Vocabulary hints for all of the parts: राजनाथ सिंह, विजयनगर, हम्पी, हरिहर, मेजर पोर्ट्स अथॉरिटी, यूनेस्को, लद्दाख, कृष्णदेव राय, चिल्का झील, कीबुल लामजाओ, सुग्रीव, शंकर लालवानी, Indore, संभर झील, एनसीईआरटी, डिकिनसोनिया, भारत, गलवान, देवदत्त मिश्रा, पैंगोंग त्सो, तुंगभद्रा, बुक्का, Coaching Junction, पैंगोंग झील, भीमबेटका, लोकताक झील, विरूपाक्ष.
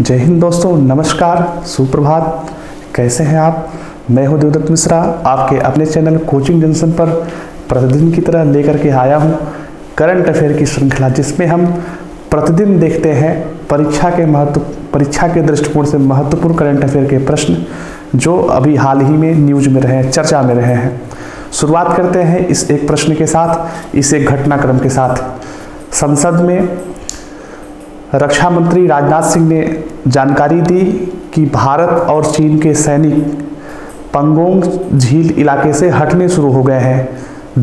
जय हिंद दोस्तों, नमस्कार, सुप्रभात। कैसे हैं आप? मैं हूं देवदत्त मिश्रा, आपके अपने चैनल कोचिंग जंक्शन पर प्रतिदिन की तरह लेकर के आया हूं करंट अफेयर की श्रृंखला, जिसमें हम प्रतिदिन देखते हैं परीक्षा के दृष्टिकोण से महत्वपूर्ण करंट अफेयर के प्रश्न जो अभी हाल ही में न्यूज में रहे हैं, चर्चा में रहे हैं। शुरुआत करते हैं इस एक प्रश्न के साथ, इस एक घटनाक्रम के साथ। संसद में रक्षा मंत्री राजनाथ सिंह ने जानकारी दी कि भारत और चीन के सैनिक पैंगोंग झील इलाके से हटने शुरू हो गए हैं।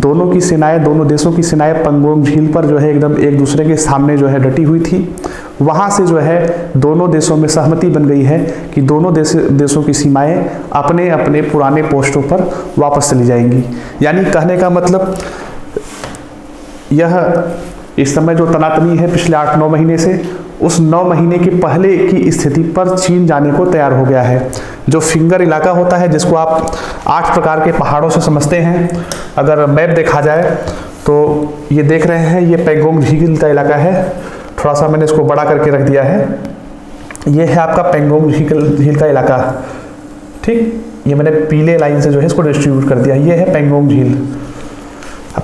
दोनों देशों की सेनाएं पैंगोंग झील पर जो है एकदम एक दूसरे के सामने जो है डटी हुई थी। वहाँ से जो है दोनों देशों में सहमति बन गई है कि दोनों देशों की सीमाएं अपने अपने पुराने पोस्टों पर वापस चली जाएंगी। यानी कहने का मतलब, यह इस समय जो तनातनी है पिछले 8-9 महीने से, उस 9 महीने के पहले की स्थिति पर चीन जाने को तैयार हो गया है। जो फिंगर इलाका होता है, जिसको आप 8 प्रकार के पहाड़ों से समझते हैं, अगर मैप देखा जाए तो ये देख रहे हैं, ये पैंगोंग झील का इलाका है। थोड़ा सा मैंने इसको बड़ा करके रख दिया है। ये है आपका पैंगोंग झील का इलाका, ठीक। ये मैंने पीले लाइन से जो है इसको डिस्ट्रीब्यूट कर दिया। ये है पैंगोंग झील।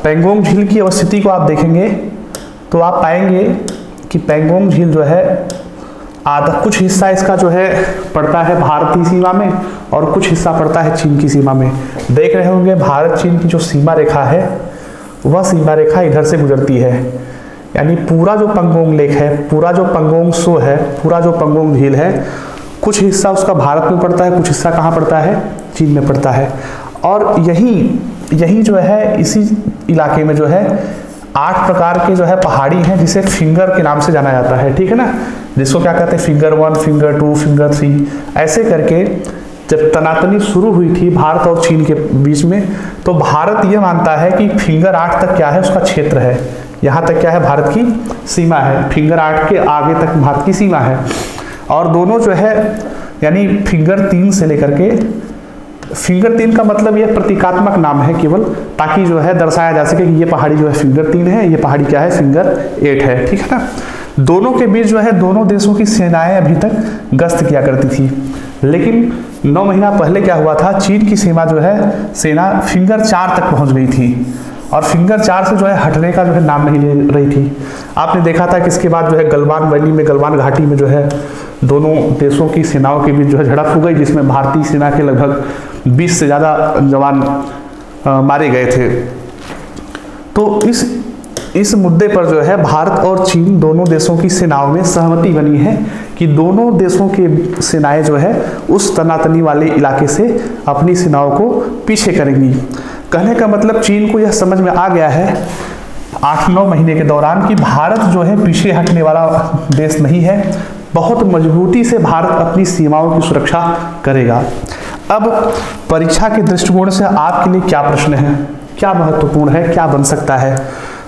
पैंगोंग झील की अवस्थिति को आप देखेंगे तो आप पाएंगे कि पैंगोंग झील जो है आधा कुछ हिस्सा इसका जो है पड़ता है भारतीय सीमा में और कुछ हिस्सा पड़ता है चीन की सीमा में। देख रहे होंगे भारत चीन की जो सीमा रेखा है, वह सीमा रेखा इधर से गुजरती है। यानी पूरा जो पैंगोंग लेक है, पूरा जो पैंगोंग त्सो है, पूरा जो पैंगोंग झील है, कुछ हिस्सा उसका भारत में पड़ता है, कुछ हिस्सा कहाँ पड़ता है? चीन में पड़ता है। और यही जो है इसी इलाके में जो है 8 प्रकार के जो है पहाड़ी हैं, जिसे फिंगर के नाम से जाना जाता है, ठीक है ना। जिसको क्या कहते हैं, फिंगर 1, फिंगर 2, फिंगर 3, ऐसे करके। जब तनातनी शुरू हुई थी भारत और चीन के बीच में, तो भारत ये मानता है कि फिंगर 8 तक क्या है, उसका क्षेत्र है, यहाँ तक क्या है भारत की सीमा है, फिंगर 8 के आगे तक भारत की सीमा है। और दोनों जो है, यानी फिंगर 3 से लेकर के, फिंगर 3 का मतलब यह प्रतीकात्मक नाम है केवल, ताकि जो है दर्शाया जा सके कि ये पहाड़ी जो है फिंगर 3 है, ये पहाड़ी क्या है, फिंगर 8 है, ठीक है ना। दोनों के बीच जो है दोनों देशों की सेनाएं अभी तक गश्त किया करती थी, लेकिन 9 महीना पहले क्या हुआ था, चीन की सीमा जो है सेना फिंगर 4 तक पहुंच गई थी और फिंगर 4 से जो है हटने का जो है नाम नहीं ले रही थी। आपने देखा था कि इसके बाद जो है गलवान वैली में, गलवान घाटी में जो है दोनों देशों की सेनाओं के बीच जो है झड़प हो गई, जिसमें भारतीय सेना के लगभग 20 से ज़्यादा जवान मारे गए थे। तो इस मुद्दे पर जो है भारत और चीन दोनों देशों की सेनाओं में सहमति बनी है कि दोनों देशों के सेनाएं जो है उस तनातनी वाले इलाके से अपनी सेनाओं को पीछे करेंगी। कहने का मतलब, चीन को यह समझ में आ गया है 8-9 महीने के दौरान कि भारत जो है पीछे हटने वाला देश नहीं है, बहुत मजबूती से भारत अपनी सीमाओं की सुरक्षा करेगा। अब परीक्षा के दृष्टिकोण से आपके लिए क्या प्रश्न है, क्या महत्वपूर्ण है, क्या बन सकता है?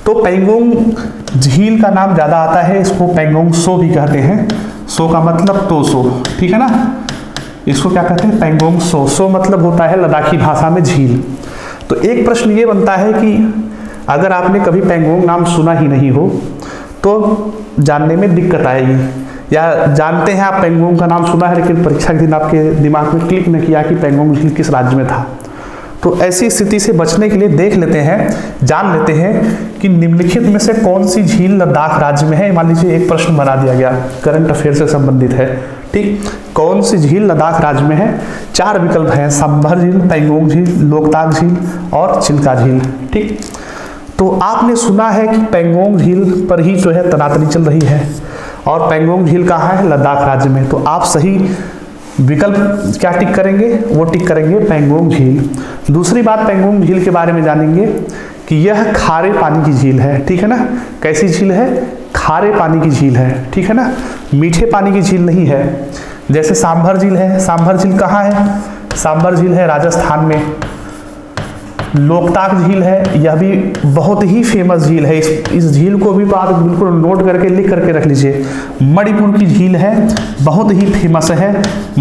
तो पैंगोंग झील का नाम ज़्यादा आता है, इसको पैंगोंग त्सो भी कहते हैं। त्सो का मतलब तो सो, ठीक है ना। इसको क्या कहते हैं, पैंगोंग त्सो। त्सो मतलब होता है लद्दाखी भाषा में झील। तो एक प्रश्न ये बनता है कि अगर आपने कभी पैंगोंग नाम सुना ही नहीं हो तो जानने में दिक्कत आएगी, या जानते हैं आप पैंगोंग का नाम सुना है लेकिन परीक्षा के दिन आपके दिमाग में क्लिक न किया कि पैंगोंग झील किस राज्य में था। तो ऐसी स्थिति से बचने के लिए देख लेते हैं, जान लेते हैं कि निम्नलिखित में से कौन सी झील लद्दाख राज्य में है। मान लीजिए एक प्रश्न बना दिया गया, करंट अफेयर से संबंधित है, ठीक। कौन सी झील लद्दाख राज्य में है? 4 विकल्प हैं, संभर झील, पैंगोंग झील, लोकताक झील और चिल्का झील, ठीक। तो आपने सुना है कि पैंगोंग झील पर ही जो है तनातनी चल रही है और पैंगोंग झील कहाँ है, लद्दाख राज्य में। तो आप सही विकल्प क्या टिक करेंगे, वो टिक करेंगे पैंगोंग झील। दूसरी बात पैंगोंग झील के बारे में जानेंगे कि यह खारे पानी की झील है, ठीक है ना। कैसी झील है? खारे पानी की झील है, ठीक है ना, मीठे पानी की झील नहीं है। जैसे सांभर झील है, सांभर झील कहाँ है? सांभर झील है राजस्थान में। लोकताक झील है, यह भी बहुत ही फेमस झील है। इस झील को भी आप बिल्कुल नोट करके लिख करके रख लीजिए। मणिपुर की झील है, बहुत ही फेमस है।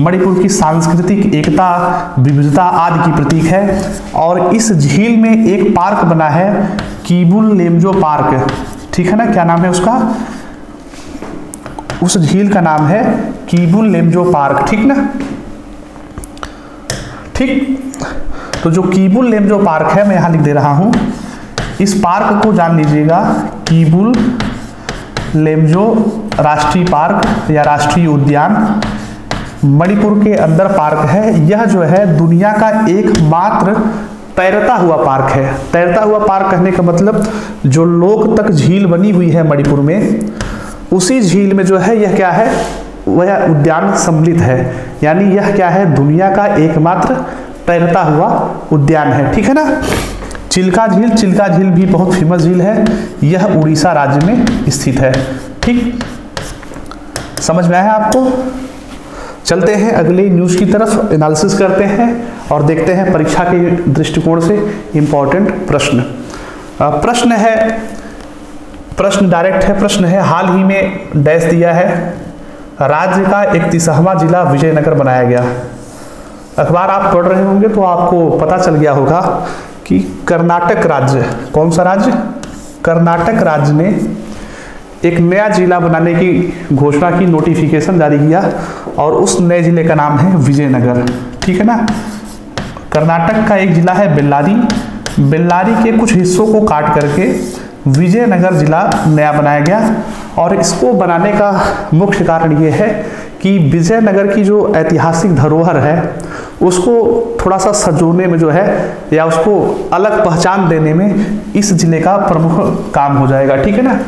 मणिपुर की सांस्कृतिक एकता, विविधता आदि की प्रतीक है। और इस झील में एक पार्क बना है, कीबुल लामजाओ पार्क, ठीक है ना। क्या नाम है उसका? उस झील का नाम है कीबुल लामजाओ पार्क, ठीक ना, ठीक। तो जो कीबुल लामजाओ पार्क है, मैं यहाँ लिख दे रहा हूँ, इस पार्क को जान लीजिएगा कीबुल लामजाओ राष्ट्रीय पार्क या राष्ट्रीय उद्यान, मणिपुर के अंदर पार्क है। यह जो है दुनिया का एकमात्र तैरता हुआ पार्क है। तैरता हुआ पार्क कहने का मतलब जो लोक तक झील बनी हुई है मणिपुर में, उसी झील में जो है यह क्या है, वह उद्यान सम्मिलित है। यानी यह क्या है, दुनिया का एकमात्र तैरता हुआ उद्यान है, ठीक है ना। चिल्का झील, चिल्का झील भी बहुत फेमस झील है, यह उड़ीसा राज्य में स्थित है, ठीक। समझ में आया आपको। चलते हैं अगले न्यूज़ की तरफ, एनालिसिस करते हैं और देखते हैं परीक्षा के दृष्टिकोण से इम्पोर्टेंट प्रश्न। प्रश्न डायरेक्ट है, प्रश्न है हाल ही में डैश दिया है, राज्य का 31वां जिला विजयनगर बनाया गया। अखबार आप पढ़ रहे होंगे तो आपको पता चल गया होगा कि कर्नाटक राज्य, कौन सा राज्य, कर्नाटक राज्य ने एक नया जिला बनाने की घोषणा की, नोटिफिकेशन जारी किया और उस नए जिले का नाम है विजयनगर, ठीक है ना। कर्नाटक का एक जिला है बेल्लारी, बेल्लारी के कुछ हिस्सों को काट करके विजयनगर जिला नया बनाया गया। और इसको बनाने का मुख्य कारण ये है कि विजयनगर की जो ऐतिहासिक धरोहर है उसको थोड़ा सा सजोने में जो है, या उसको अलग पहचान देने में इस जिले का प्रमुख काम हो जाएगा, ठीक है ना।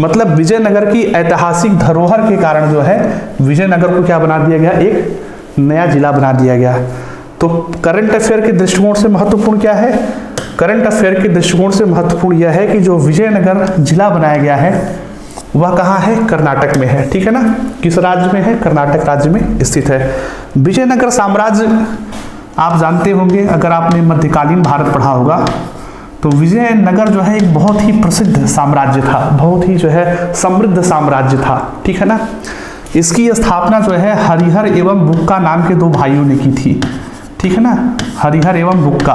मतलब विजयनगर की ऐतिहासिक धरोहर के कारण जो है विजयनगर को क्या बना दिया गया, एक नया जिला बना दिया गया। तो करंट अफेयर के दृष्टिकोण से महत्वपूर्ण क्या है, करंट अफेयर के दृष्टिकोण से महत्वपूर्ण यह है कि जो विजयनगर जिला बनाया गया है वह कहाँ है, कर्नाटक में है, ठीक है ना। किस राज्य में है, कर्नाटक राज्य में स्थित है। विजयनगर साम्राज्य आप जानते होंगे, अगर आपने मध्यकालीन भारत पढ़ा होगा तो विजयनगर जो है एक बहुत ही प्रसिद्ध साम्राज्य था, बहुत ही जो है समृद्ध साम्राज्य था, ठीक है ना। इसकी स्थापना जो है हरिहर एवं बुक्का नाम के दो भाइयों ने की थी, ठीक है ना, हरिहर एवं बुक्का।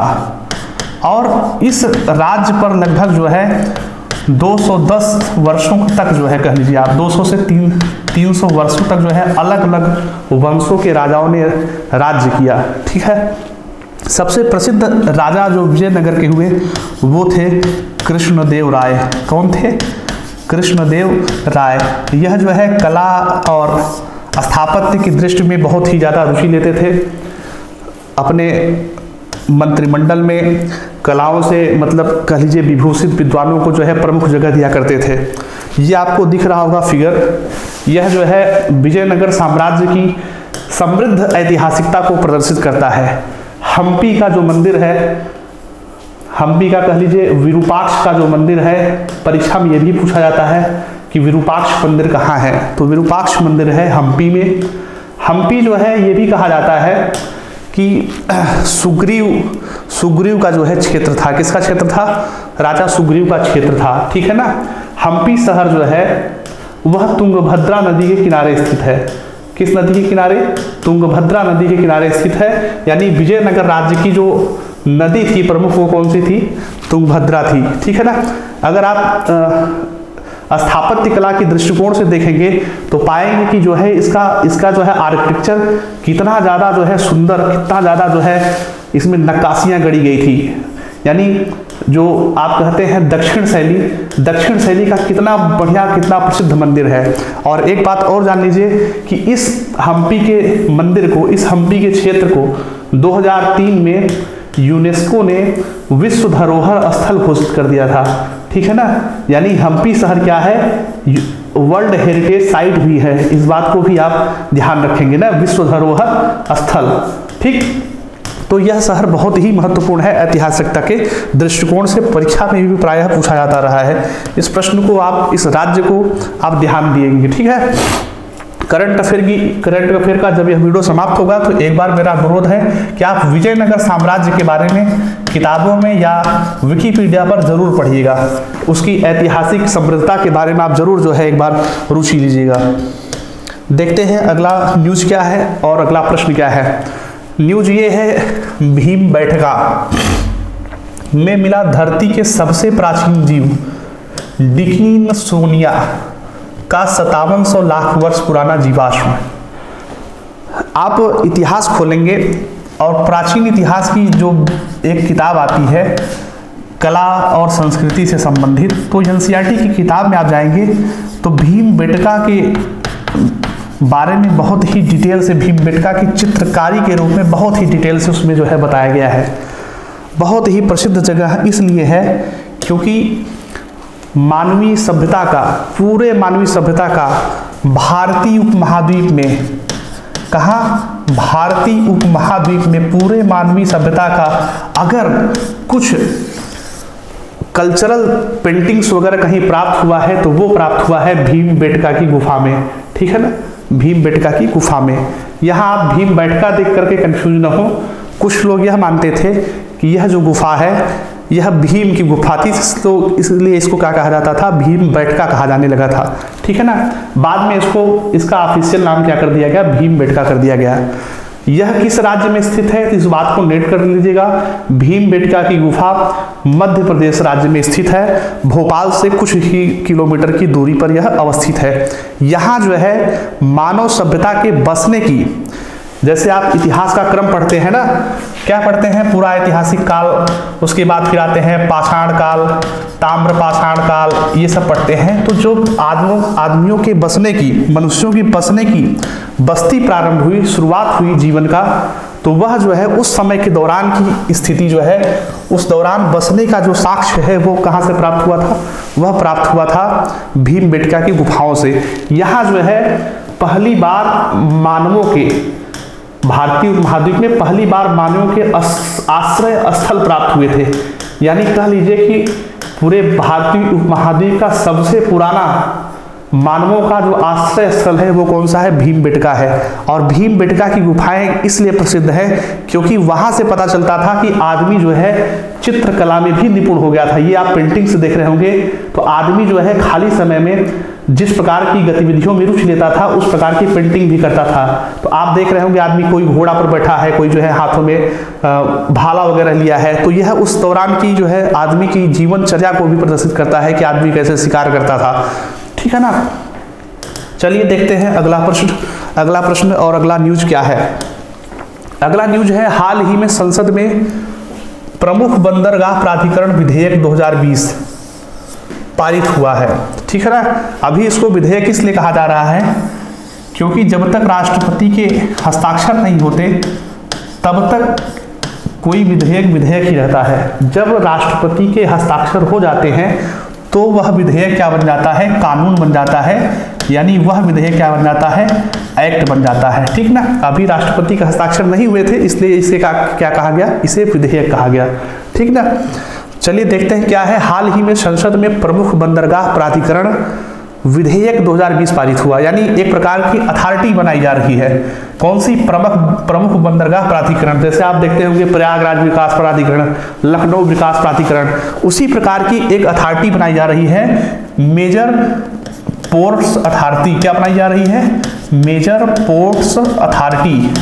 और इस राज्य पर लगभग जो है 210 वर्षों तक जो है, कह लीजिए आप 200 से 300 वर्षों तक जो है अलग अलग वंशों के राजाओं ने राज्य किया, ठीक है। सबसे प्रसिद्ध राजा जो विजयनगर के हुए वो थे कृष्णदेव राय। कौन थे, कृष्णदेव राय। यह जो है कला और स्थापत्य की दृष्टि में बहुत ही ज़्यादा रुचि लेते थे। अपने मंत्रिमंडल में कलाओं से मतलब कह लीजिए विभूषित विद्वानों को जो है प्रमुख जगह दिया करते थे। ये आपको दिख रहा होगा फिगर, यह जो है विजयनगर साम्राज्य की समृद्ध ऐतिहासिकता को प्रदर्शित करता है। हम्पी का जो मंदिर है, हम्पी का कह लीजिए विरूपाक्ष का जो मंदिर है, परीक्षा में ये भी पूछा जाता है कि विरूपाक्ष मंदिर कहाँ है, तो विरूपाक्ष मंदिर है हम्पी में। हम्पी जो है ये भी कहा जाता है कि सुग्रीव का जो है क्षेत्र था। किसका क्षेत्र था, राजा सुग्रीव का क्षेत्र था, ठीक है ना। हम्पी शहर जो है वह तुंगभद्रा नदी के किनारे स्थित है। किस नदी के किनारे, तुंगभद्रा नदी के किनारे स्थित है। यानी विजयनगर राज्य की जो नदी थी प्रमुख वो कौन सी थी, तुंगभद्रा थी, ठीक है ना। अगर आप स्थापत्य कला के दृष्टिकोण से देखेंगे तो पाएंगे कि जो है इसका जो है आर्किटेक्चर कितना ज़्यादा जो है सुंदर, कितना ज़्यादा जो है इसमें नक्काशियाँ गढ़ी गई थी। यानी जो आप कहते हैं दक्षिण शैली का कितना बढ़िया, कितना प्रसिद्ध मंदिर है। और एक बात और जान लीजिए कि इस हम्पी के मंदिर को, इस हम्पी के क्षेत्र को 2003 में यूनेस्को ने विश्व धरोहर स्थल घोषित कर दिया था, ठीक है ना। यानी हम्पी शहर क्या है, वर्ल्ड हेरिटेज साइट भी है। इस बात को भी आप ध्यान रखेंगे ना, विश्व धरोहर स्थल, ठीक। तो यह शहर बहुत ही महत्वपूर्ण है ऐतिहासिकता के दृष्टिकोण से, परीक्षा में भी प्रायः पूछा जाता रहा है। इस प्रश्न को आप, इस राज्य को आप ध्यान दिएंगे, ठीक है। करंट अफेयर का जब यह वीडियो समाप्त होगा तो एक बार मेरा अनुरोध है कि आप विजयनगर साम्राज्य के बारे में किताबों में या विकीपीडिया पर जरूर पढ़िएगा, उसकी ऐतिहासिक समृद्धता के बारे में आप जरूर जो है एक बार रुचि लीजिएगा। देखते हैं अगला न्यूज़ क्या है और अगला प्रश्न क्या है। न्यूज ये है, भीमबेटका में मिला धरती के सबसे प्राचीन जीव डिकिनसोनिया का 5700 लाख वर्ष पुराना जीवाश्म। आप इतिहास खोलेंगे और प्राचीन इतिहास की जो एक किताब आती है कला और संस्कृति से संबंधित, तो एनसीईआरटी की किताब में आप जाएंगे तो भीमबेटका के बारे में बहुत ही डिटेल से, भीमबेटका की चित्रकारी के रूप में बहुत ही डिटेल से उसमें जो है बताया गया है। बहुत ही प्रसिद्ध जगह इसलिए है क्योंकि मानवीय सभ्यता का, पूरे मानवीय सभ्यता का भारतीय उपमहाद्वीप में, कहा भारतीय उपमहाद्वीप में पूरे मानवीय सभ्यता का अगर कुछ कल्चरल पेंटिंग्स वगैरह कहीं प्राप्त हुआ है तो वो प्राप्त हुआ है भीमबेटका की गुफा में। ठीक है ना, भीमबेटका की गुफा में। यहाँ आप भीमबेटका देख करके कंफ्यूज ना हो। कुछ लोग यह मानते थे कि यह जो गुफा है यह भीम की गुफा थी, तो इसलिए इसको क्या कहा जाता था, भीमबेटका कहा जाने लगा था। ठीक है ना, बाद में इसको, इसका ऑफिशियल नाम क्या कर दिया गया, भीमबेटका कर दिया गया। यह किस राज्य में स्थित है तो इस बात को नोट कर लीजिएगा, भीमबेटका की गुफा मध्य प्रदेश राज्य में स्थित है, भोपाल से कुछ ही किलोमीटर की दूरी पर यह अवस्थित है। यहाँ जो है मानव सभ्यता के बसने की, जैसे आप इतिहास का क्रम पढ़ते हैं ना, क्या पढ़ते हैं, पूरा ऐतिहासिक काल, उसके बाद फिर आते हैं पाषाण काल, ताम्र पाषाण काल, ये सब पढ़ते हैं। तो जो आदमियों के बसने की, मनुष्यों की बसने की बस्ती प्रारंभ हुई, शुरुआत हुई जीवन का, तो वह जो है उस समय के दौरान की स्थिति जो है, उस दौरान बसने का जो साक्ष्य है वो कहाँ से प्राप्त हुआ था, वह प्राप्त हुआ था भीमबेटका की गुफाओं से। यहाँ जो है पहली बार मानवों के, भारतीय महाद्वीप में पहली बार मानवों के आश्रय स्थल प्राप्त हुए थे, यानी कह लीजिए कि पूरे भारतीय उपमहाद्वीप का सबसे पुराना मानवों का जो आश्रय स्थल है वो कौन सा है, भीमबेटका है। और भीमबेटका की गुफाएं इसलिए प्रसिद्ध हैं क्योंकि वहां से पता चलता था कि आदमी जो है चित्रकला में भी निपुण हो गया था। ये आप पेंटिंग से देख रहे होंगे, तो आदमी जो है खाली समय में जिस प्रकार की गतिविधियों में रुचि लेता था उस प्रकार की पेंटिंग भी करता था। तो आप देख रहे होंगे आदमी कोई घोड़ा पर बैठा है, कोई जो है हाथों में भाला वगैरह लिया है। तो यह उस दौरान की जो है आदमी की जीवनचर्या को भी प्रदर्शित करता है कि आदमी कैसे शिकार करता था। ठीक है ना, चलिए देखते हैं अगला प्रश्न और अगला न्यूज क्या है। अगला न्यूज है, हाल ही में संसद में प्रमुख बंदरगाह प्राधिकरण विधेयक 2020 पारित हुआ है। ठीक है ना, अभी इसको विधेयक इसलिए कहा जा रहा है क्योंकि जब तक राष्ट्रपति के हस्ताक्षर नहीं होते तब तक कोई विधेयक ही रहता है। जब राष्ट्रपति के हस्ताक्षर हो जाते हैं तो वह विधेयक क्या बन जाता है, कानून बन जाता है, यानी वह विधेयक क्या बन जाता है, एक्ट बन जाता है। ठीक ना, अभी राष्ट्रपति का हस्ताक्षर नहीं हुए थे इसलिए इसे क्या कहा गया, इसे विधेयक कहा गया। ठीक ना, चलिए देखते हैं क्या है, हाल ही में संसद में प्रमुख बंदरगाह प्राधिकरण विधेयक 2020 पारित हुआ, यानी एक प्रकार की अथॉरिटी बनाई जा रही है। कौन सी, प्रमुख बंदरगाह प्राधिकरण, जैसे आप देखते होंगे प्रयागराज विकास प्राधिकरण, लखनऊ विकास प्राधिकरण, उसी प्रकार की एक अथॉरिटी बनाई जा रही है, मेजर पोर्ट्स अथॉरिटी। क्या बनाई जा रही है, मेजर पोर्ट्स अथॉरिटी।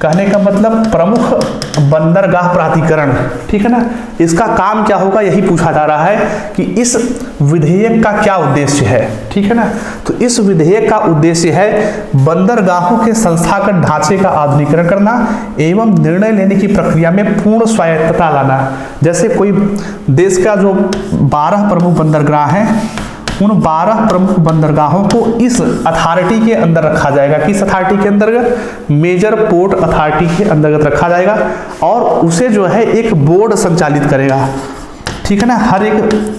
कहने का मतलब प्रमुख बंदरगाह प्राधिकरण। ठीक है ना, इसका काम क्या होगा यही पूछा जा रहा है कि इस विधेयक का क्या उद्देश्य है। ठीक है ना, तो इस विधेयक का उद्देश्य है बंदरगाहों के संस्थागत ढांचे का आधुनिकीकरण करना एवं निर्णय लेने की प्रक्रिया में पूर्ण स्वायत्तता लाना। जैसे कोई देश का जो 12 प्रमुख बंदरगाह हैं, उन 12 प्रमुख बंदरगाहों को इस अथॉरिटी के अंदर रखा जाएगा। किस अथॉरिटी के अंतर्गत, मेजर पोर्ट अथॉरिटी के अंतर्गत रखा जाएगा और उसे जो है एक बोर्ड संचालित करेगा। ठीक है ना, हर एक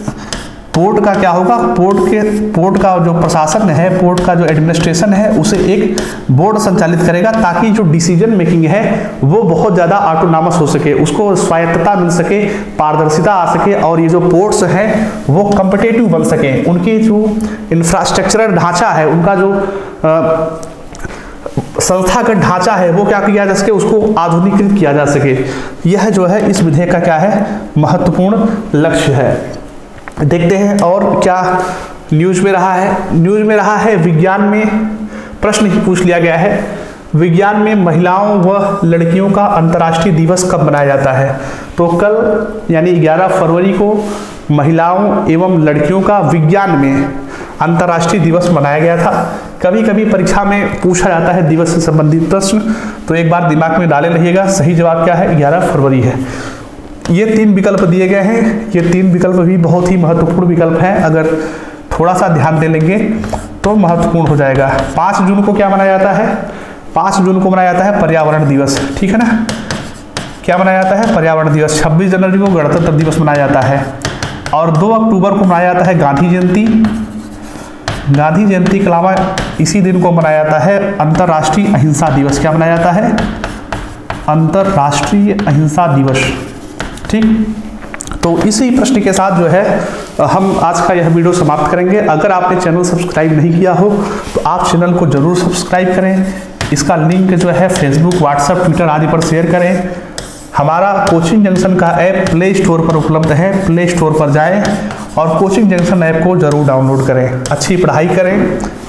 पोर्ट का क्या होगा, पोर्ट का जो प्रशासन है, पोर्ट का जो एडमिनिस्ट्रेशन है, उसे एक बोर्ड संचालित करेगा ताकि जो डिसीजन मेकिंग है वो बहुत ज़्यादा ऑटोनॉमस हो सके, उसको स्वायत्तता मिल सके, पारदर्शिता आ सके और ये जो पोर्ट्स हैं वो कॉम्पिटिटिव बन सके, उनकी जो इंफ्रास्ट्रक्चरल ढांचा है, उनका जो संस्थागत ढांचा है वो क्या किया जा सके, उसको आधुनिकीकृत किया जा सके। यह जो है इस विधेयक का क्या है, महत्वपूर्ण लक्ष्य है। देखते हैं और क्या न्यूज में रहा है। न्यूज में रहा है विज्ञान में प्रश्न ही पूछ लिया गया है, विज्ञान में महिलाओं व लड़कियों का अंतर्राष्ट्रीय दिवस कब मनाया जाता है। तो कल यानी 11 फरवरी को महिलाओं एवं लड़कियों का विज्ञान में अंतर्राष्ट्रीय दिवस मनाया गया था। कभी कभी परीक्षा में पूछा जाता है दिवस से संबंधित प्रश्न, तो एक बार दिमाग में डाले रहिएगा। सही जवाब क्या है? 11 फरवरी है। ये तीन विकल्प दिए गए हैं, ये तीन विकल्प भी बहुत ही महत्वपूर्ण विकल्प है, अगर थोड़ा सा ध्यान दे लेंगे तो महत्वपूर्ण हो जाएगा। 5 जून को क्या मनाया जाता है? 5 जून को मनाया जाता है पर्यावरण दिवस, ठीक है ना। क्या मनाया जाता है? पर्यावरण दिवस। 26 जनवरी को गणतंत्र दिवस मनाया जाता है और 2 अक्टूबर को मनाया जाता है गांधी जयंती। गांधी जयंती के अलावा इसी दिन को मनाया जाता है अंतर्राष्ट्रीय अहिंसा दिवस। क्या मनाया जाता है? अंतर्राष्ट्रीय अहिंसा दिवस, ठीक। तो इसी प्रश्न के साथ जो है हम आज का यह वीडियो समाप्त करेंगे। अगर आपने चैनल सब्सक्राइब नहीं किया हो तो आप चैनल को जरूर सब्सक्राइब करें। इसका लिंक जो है फेसबुक, व्हाट्सएप, ट्विटर आदि पर शेयर करें। हमारा कोचिंग जंक्शन का ऐप प्ले स्टोर पर उपलब्ध है, प्ले स्टोर पर जाएं और कोचिंग जंक्शन ऐप को जरूर डाउनलोड करें। अच्छी पढ़ाई करें,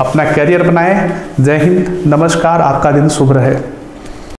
अपना करियर बनाएं। जय हिंद, नमस्कार, आपका दिन शुभ रहे।